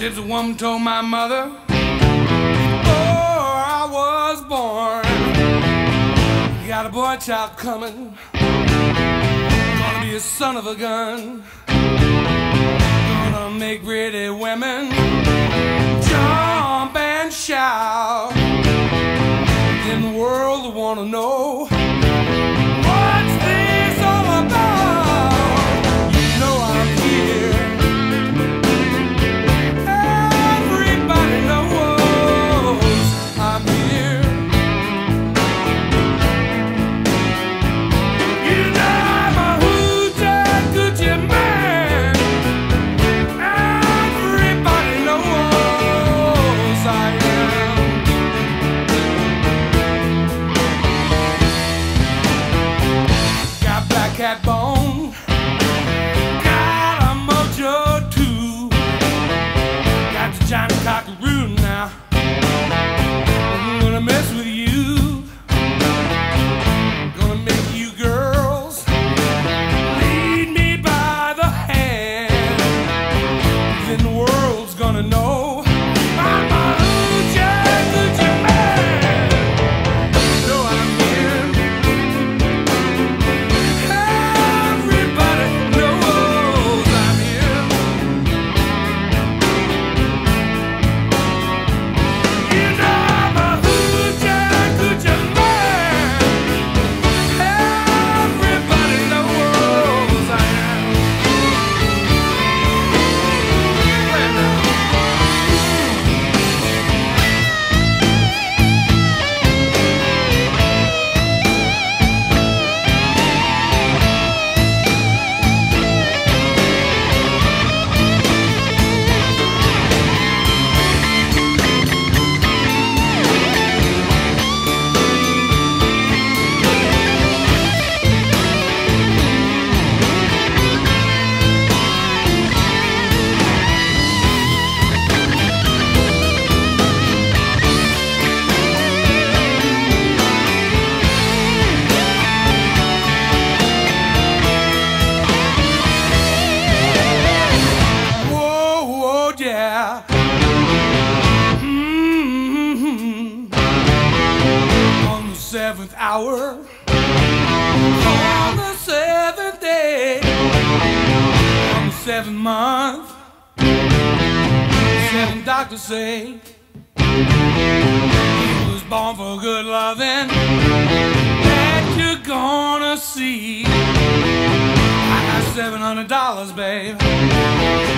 gypsy woman told my mother before I was born, you got a boy child coming, gonna be a son of a gun, gonna make pretty women jump and shout. In the world will wanna know, cat bone, got a mojo too, got the giant cockaroo now, I'm gonna mess with you, gonna make you girls lead me by the hand, then the world's gonna know. Seventh hour, on the seventh day, on the seventh month, seven doctors say he was born for good loving, that you're gonna see. I got $700, babe.